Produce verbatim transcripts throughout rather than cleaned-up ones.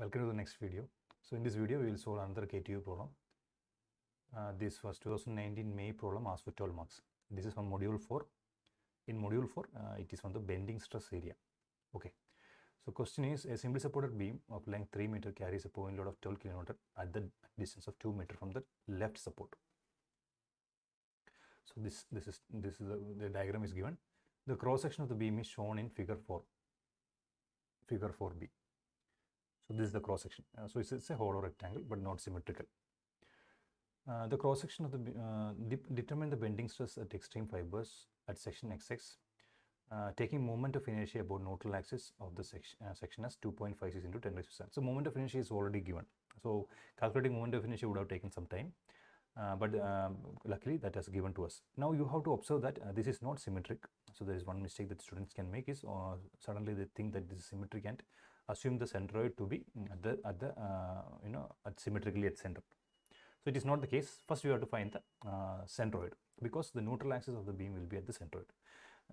Welcome to the next video. So in this video we will solve another K T U problem. Uh, this was two thousand nineteen May problem, asked for twelve marks. This is from module four. In module four uh, it is from the bending stress area. Okay. So question is, a simply supported beam of length three meter carries a point load of twelve kilonewton at the distance of two meter from the left support. So this this is this is the, the diagram is given. The cross section of the beam is shown in figure four. Figure four B. So this is the cross section. Uh, so it's, it's a hollow rectangle, but not symmetrical. Uh, the cross section of the uh, de determine the bending stress at extreme fibers at section X X, uh, taking moment of inertia about normal axis of the section uh, section as two point five six into ten raised to seven. So moment of inertia is already given. So calculating moment of inertia would have taken some time, uh, but uh, luckily that has given to us. Now you have to observe that uh, this is not symmetric. So there is one mistake that students can make is uh, suddenly they think that this is symmetric and assume the centroid to be at the, at the uh, you know, at symmetrically at center. So it is not the case. First you have to find the uh, centroid, because the neutral axis of the beam will be at the centroid.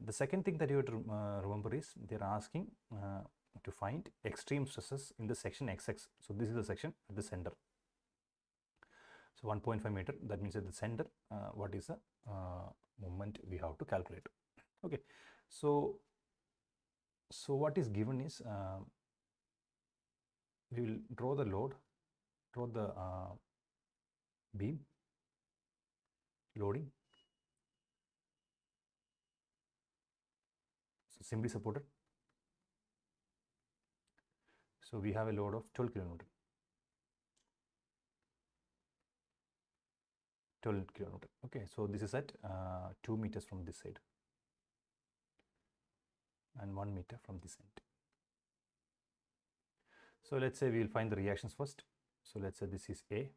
The second thing that you have to uh, remember is they are asking uh, to find extreme stresses in the section X X. So this is the section at the center. So one point five meter, that means at the center uh, what is the uh, moment we have to calculate. Okay, so so what is given is uh, we will draw the load, draw the uh, beam, loading, so simply supported. So we have a load of twelve kilonewton, twelve kilonewton. Okay, so this is at uh, two meters from this side and one meter from this end. So let's say we will find the reactions first. So let's say this is A,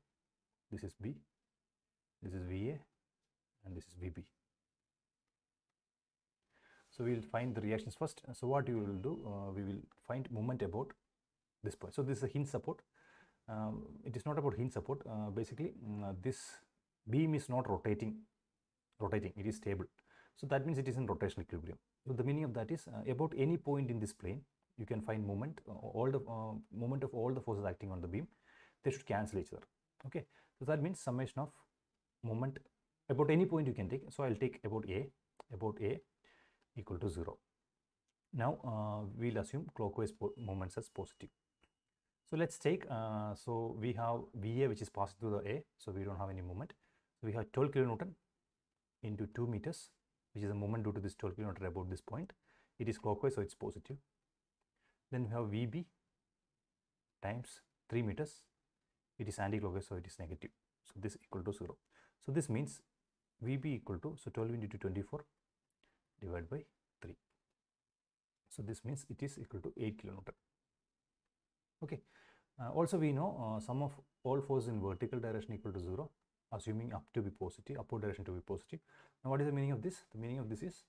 this is B, this is V A, and this is V B. So we will find the reactions first. So what you will do, uh, we will find moment about this point. So this is a hinge support. Um, it is not about hinge support. Uh, basically, uh, this beam is not rotating, rotating. It is stable. So that means it is in rotational equilibrium. So the meaning of that is uh, about any point in this plane, you can find moment, all the uh, moment of all the forces acting on the beam, they should cancel each other. Okay, so that means summation of moment about any point you can take. So I'll take about A, about A equal to zero. Now uh, we'll assume clockwise moments as positive. So let's take, uh, so we have V A which is passing through the A, so we don't have any moment. So we have twelve kilonewton into two meters, which is a moment due to this twelve kilonewton about this point. It is clockwise, so it's positive. Then we have V B times three meters. It is anti-clockwise, so it is negative. So this equal to zero. So this means V B equal to, so twelve into twenty-four divided by three. So this means it is equal to eight kilonewton. Okay. Uh, also we know uh, sum of all forces in vertical direction equal to zero, assuming up to be positive, upward direction to be positive. Now what is the meaning of this? The meaning of this is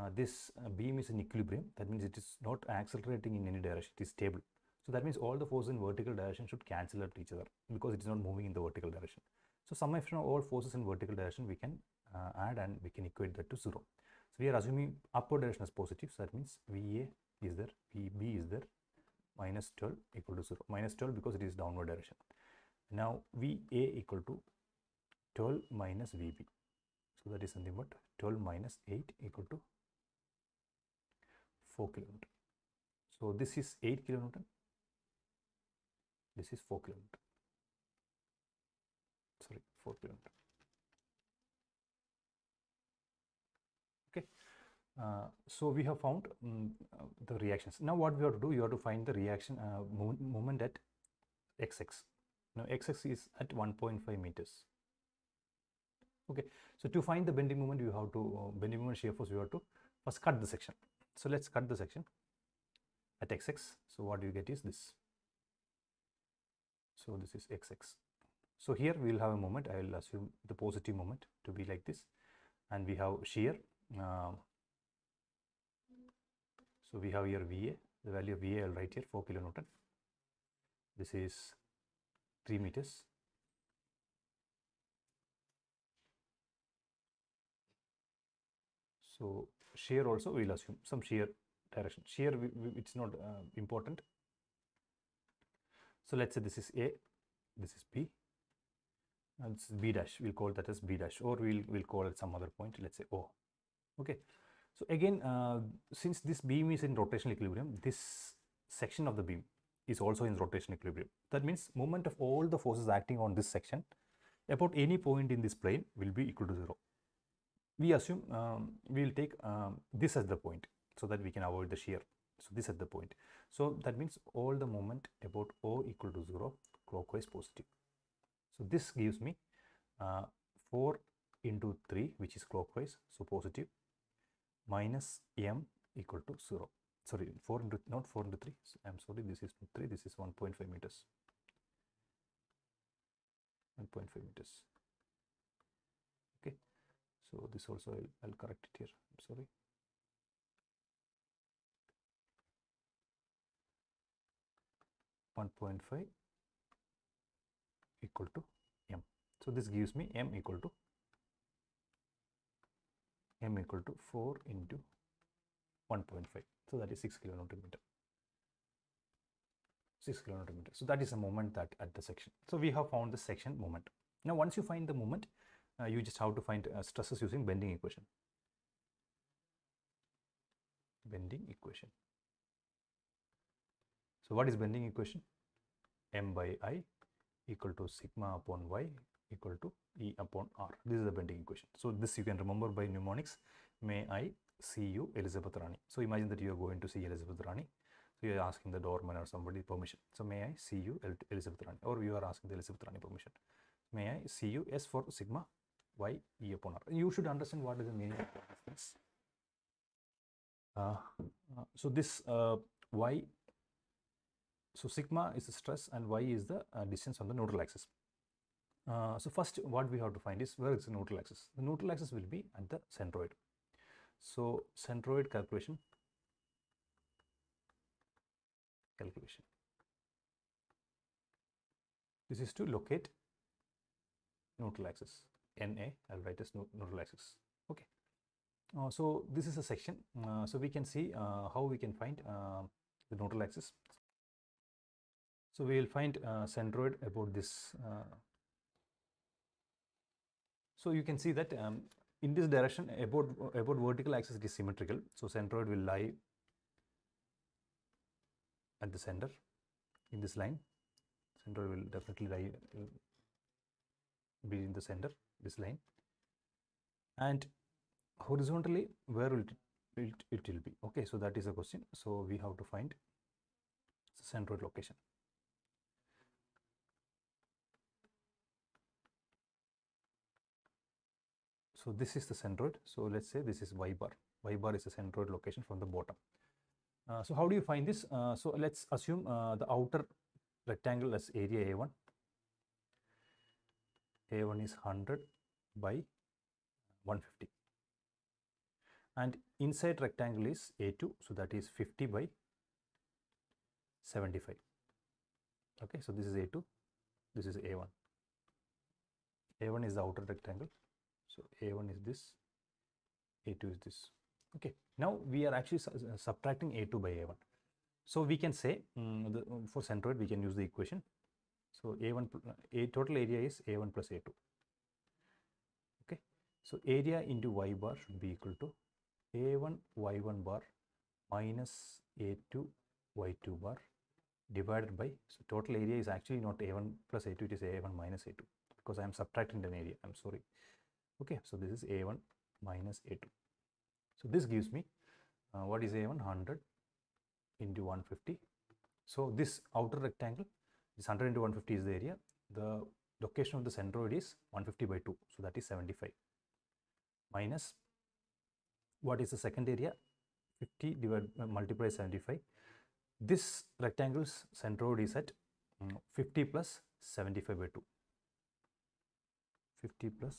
Uh, this uh, beam is in equilibrium. That means it is not accelerating in any direction, it is stable. So that means all the forces in vertical direction should cancel out each other because it is not moving in the vertical direction. So summation of all forces in vertical direction we can uh, add and we can equate that to zero. So we are assuming upward direction as positive. So that means V A is there, V B is there, minus twelve equal to zero. Minus twelve because it is downward direction. Now V A equal to twelve minus V B. So that is something but twelve minus eight equal to four kilonewton. So this is eight kilonewton. This is four kilonewton. Sorry, four kilonewton. Okay. Uh, so we have found um, the reactions. Now what we have to do, you have to find the reaction uh, moment at X X. Now X X is at one point five meters. Okay. So to find the bending moment, you have to uh, bending moment shear force. You have to first cut the section. So let's cut the section at X X. So what you get is this. So this is X X. So here we will have a moment. I will assume the positive moment to be like this, and we have shear. Uh, so we have here V A. The value of V A I will write here four kilonewton. This is three meters. So shear also we will assume some shear direction. Shear, it's not uh, important. So let's say this is A, this is B, and this is B dash. We'll call that as B dash, or we'll we'll call it some other point. Let's say O. Okay. So again, uh, since this beam is in rotational equilibrium, this section of the beam is also in rotational equilibrium. That means moment of all the forces acting on this section about any point in this plane will be equal to zero. We assume um, we will take um, this as the point so that we can avoid the shear. So this at the point. So that means all the moment about O equal to zero clockwise positive. So this gives me uh, four into three, which is clockwise, so positive, minus M equal to zero. Sorry, four into, not four into three. So I'm sorry, this is three. This is one point five meters. one point five meters. Okay. So this also I'll, I'll correct it here. I'm sorry. one point five equal to M. So this gives me M equal to M equal to four into one point five. So that is six kilonewton meter. six kilonewton meter. So that is the moment that at the section. So we have found the section moment. Now once you find the moment, uh, you just have to find uh, stresses using bending equation. Bending equation. So what is bending equation? M by I equal to sigma upon y equal to E upon R. This is the bending equation. So this you can remember by mnemonics. May I see you, Elizabeth Rani. So imagine that you are going to see Elizabeth Rani. So you are asking the doorman or somebody permission. So may I see you, Elizabeth Rani. Or you are asking the Elizabeth Rani permission. May I see you, S for sigma, Y, E upon R. You should understand what is the meaning of this. Uh, so this uh, Y, so sigma is the stress and Y is the uh, distance on the neutral axis. Uh, so first what we have to find is where is the neutral axis. The neutral axis will be at the centroid. So centroid calculation. Calculation. This is to locate neutral axis. N A, I'll write as neutral axis. Okay. Uh, so this is a section. Uh, so we can see uh, how we can find uh, the neutral axis. So we will find uh, centroid about this. Uh, so you can see that um, in this direction about about vertical axis it is symmetrical. So centroid will lie at the center in this line. Centroid will definitely lie be in the center this line. And horizontally where will it, it, it will be? Okay, so that is the question. So we have to find the centroid location. So this is the centroid. So let's say this is Y bar. Y bar is the centroid location from the bottom. Uh, so how do you find this? Uh, so let's assume uh, the outer rectangle as area A one. A one is one hundred by one hundred fifty. And inside rectangle is A two. So that is fifty by seventy-five. Okay, so this is A two. This is A one. A one is the outer rectangle. So A one is this, A two is this. Okay, now we are actually su subtracting A two by A one. So we can say um, the, for centroid we can use the equation. So A one, A total area is A one plus A two. Okay, so area into Y bar should be equal to A one Y one bar minus A two Y two bar divided by, so total area is actually not A one plus A two, it is A one minus A two because I am subtracting an area, I'm sorry. Okay, so this is A one minus A two. So this gives me uh, what is A one? one hundred into one hundred fifty. So this outer rectangle, this one hundred into one hundred fifty is the area. The location of the centroid is one hundred fifty by two. So that is seventy-five. Minus what is the second area? fifty divided uh, multiply seventy-five. This rectangle's centroid is at um, fifty plus seventy-five by two. fifty plus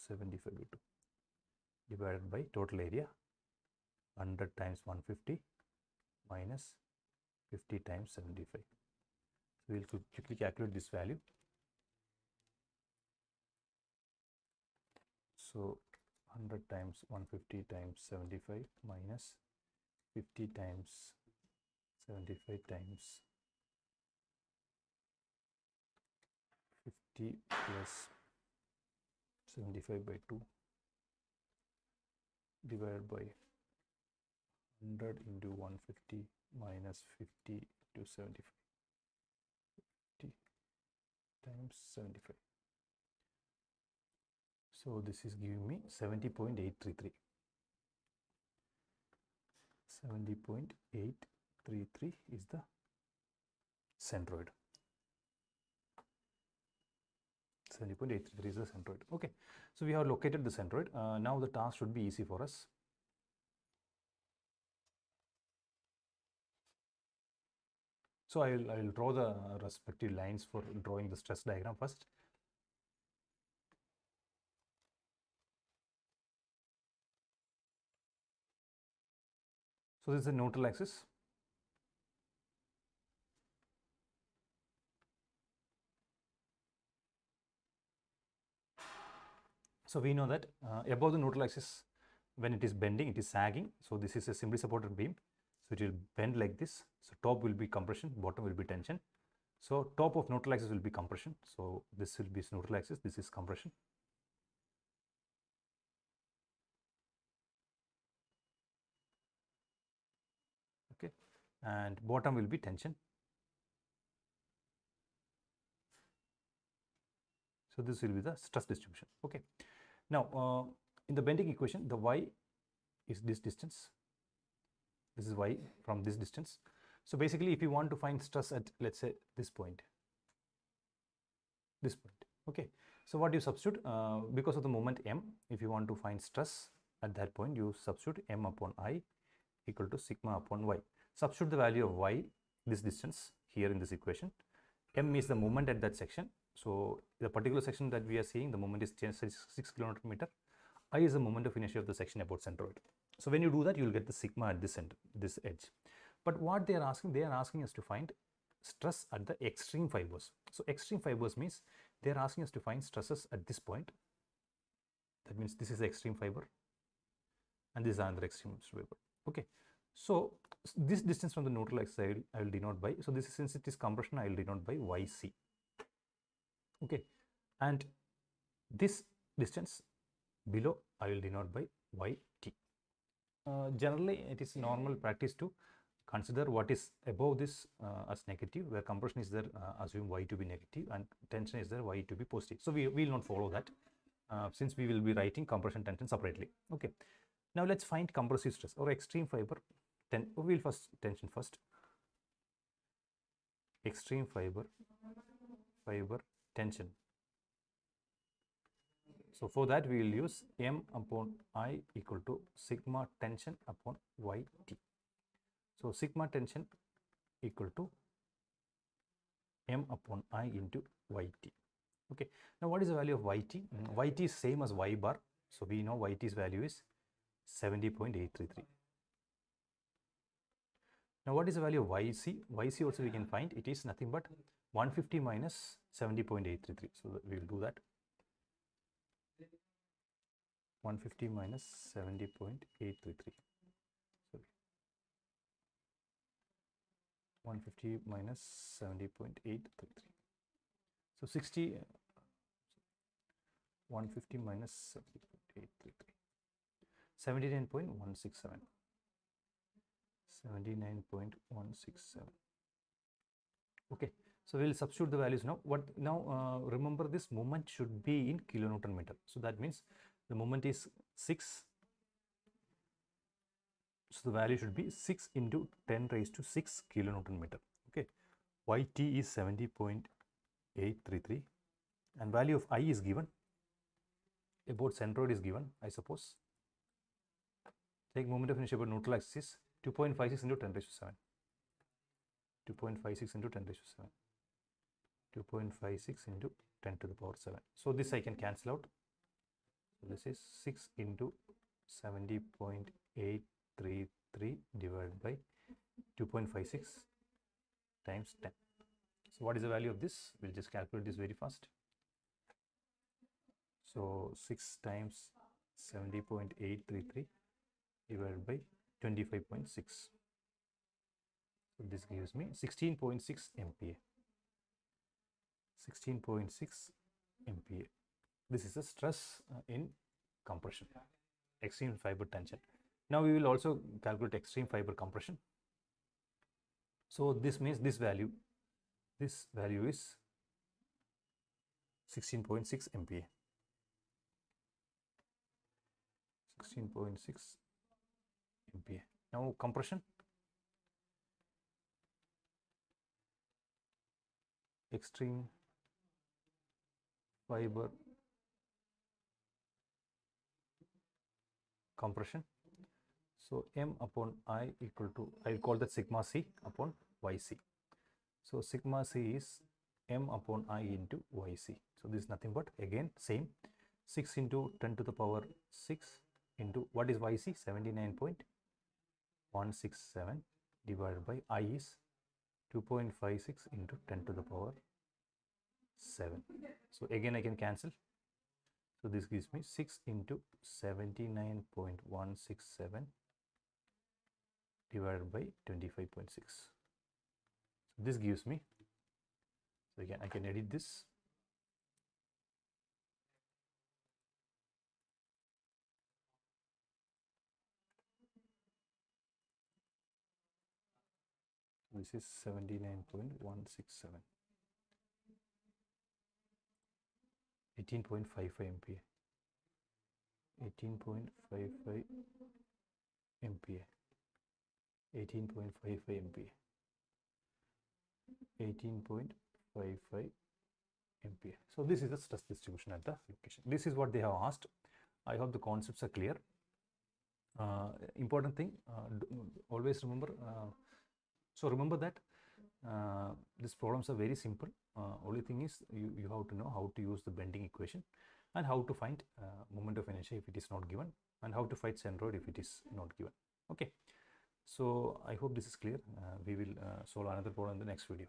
seventy-five by two divided by total area one hundred times one hundred fifty minus fifty times seventy-five. So we will quickly calculate this value. So one hundred times one hundred fifty times seventy-five minus fifty times seventy-five times sixty plus seventy-five by two divided by one hundred into one hundred fifty minus fifty to seventy-five, fifty times seventy-five. So this is giving me seventy point eight three three. seventy point eight three three is the centroid. seventy point eight three three is the centroid. Okay, so we have located the centroid. Uh, now the task should be easy for us. So I will, I will draw the respective lines for drawing the stress diagram first. So this is the neutral axis. So we know that uh, above the neutral axis, when it is bending, it is sagging. So this is a simply supported beam. So it will bend like this. So top will be compression, bottom will be tension. So top of neutral axis will be compression. So this will be neutral axis, this is compression. Okay, and bottom will be tension. So this will be the stress distribution. Okay, now uh, in the bending equation, the y is this distance. This is y from this distance. So basically, if you want to find stress at, let's say, this point, this point. Okay, so what do you substitute? Uh, because of the moment m, if you want to find stress at that point, you substitute m upon I equal to sigma upon y. Substitute the value of y, this distance here in this equation. M is the moment at that section. So the particular section that we are seeing, the moment is six kilometer meter. I is the moment of inertia of the section about centroid. So when you do that, you will get the sigma at this end, this edge. But what they are asking, they are asking us to find stress at the extreme fibers. So extreme fibers means they are asking us to find stresses at this point. That means this is the extreme fiber and this is another extreme fiber. Okay. So this distance from the neutral axis, I will, I will denote by, so this is, since it is compression, I will denote by Y C. Okay, and this distance below I will denote by Y T. Uh, generally, it is normal practice to consider what is above this uh, as negative, where compression is there, uh, assume Y to be negative, and tension is there, Y to be positive. So we, we will not follow that, uh, since we will be writing compression tension separately. Okay, now let's find compressive stress or extreme fiber. Then we will first tension first. Extreme fiber, fiber. Tension. So for that we will use m upon I equal to sigma tension upon yt. So sigma tension equal to m upon I into yt. Okay. Now what is the value of yt? Mm-hmm. Yt is same as y bar. So we know yt's value is seventy point eight three three. Now what is the value of yc? Yc also we can find. It is nothing but one hundred fifty minus seventy point eight three three. So we will do that. one hundred fifty minus seventy point eight three three. Sorry. one hundred fifty minus seventy point eight three three. So sixty. one hundred fifty minus seventy point eight three three. seventy-nine point one six seven. seventy-nine point one six seven. Okay. So we will substitute the values now. What now? Uh, remember, this moment should be in kilonewton meter. So that means the moment is six. So the value should be six into ten raised to six kilonewton meter. Okay. Yt is seventy point eight three three, and value of I is given. About centroid is given, I suppose. Take moment of inertia about neutral axis. two point five six into ten raised to seven. two point five six into ten raised to seven. two point five six into ten to the power seven. So this I can cancel out. So this is six into seventy point eight three three divided by two point five six times ten. So what is the value of this? We'll just calculate this very fast. So six times seventy point eight three three divided by twenty-five point six. So this gives me sixteen point six M P A. sixteen point six M P a. This is a stress in compression, extreme fiber tension. Now we will also calculate extreme fiber compression. So this means this value, this value is sixteen point six M P a. sixteen point six M P a. Now compression, extreme fiber compression. So M upon I equal to, I will call that sigma C upon Y C. So sigma C is M upon I into Y C. So this is nothing but again same six into ten to the power six into what is Y C? seventy-nine point one six seven divided by I is two point five six into ten to the power seven. So again I can cancel. So this gives me six into seventy-nine point one six seven divided by twenty-five point six. So this gives me, so again I can edit this. This is seventy-nine point one six seven. eighteen point five five M P a. eighteen point five five M P a. eighteen point five five M P a. eighteen point five five M P a. So this is the stress distribution at the location. This is what they have asked. I hope the concepts are clear. Uh, important thing, uh, always remember. Uh, so remember that uh, these problems are very simple. Uh, only thing is you, you have to know how to use the bending equation and how to find uh, moment of inertia if it is not given, and how to find centroid if it is not given. Okay, so I hope this is clear. Uh, we will uh, solve another problem in the next video.